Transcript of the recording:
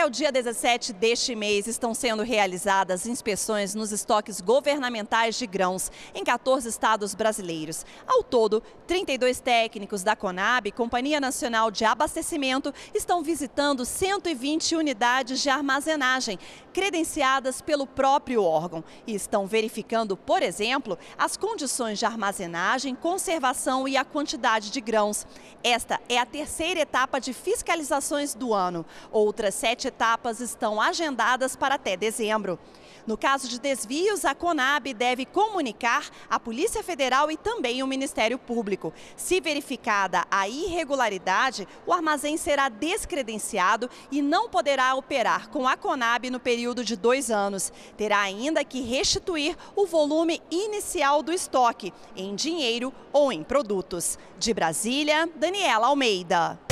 Até o dia 17 deste mês estão sendo realizadas inspeções nos estoques governamentais de grãos em 14 estados brasileiros. Ao todo, 32 técnicos da Conab, Companhia Nacional de Abastecimento, estão visitando 120 unidades de armazenagem, credenciadas pelo próprio órgão, e estão verificando, por exemplo, as condições de armazenagem, conservação e a quantidade de grãos. Esta é a terceira etapa de fiscalizações do ano. Outras 7 etapas estão agendadas para até dezembro. No caso de desvios, a Conab deve comunicar à Polícia Federal e também ao Ministério Público. Se verificada a irregularidade, o armazém será descredenciado e não poderá operar com a Conab no período de 2 anos. Terá ainda que restituir o volume inicial do estoque, em dinheiro ou em produtos. De Brasília, Daniela Almeida.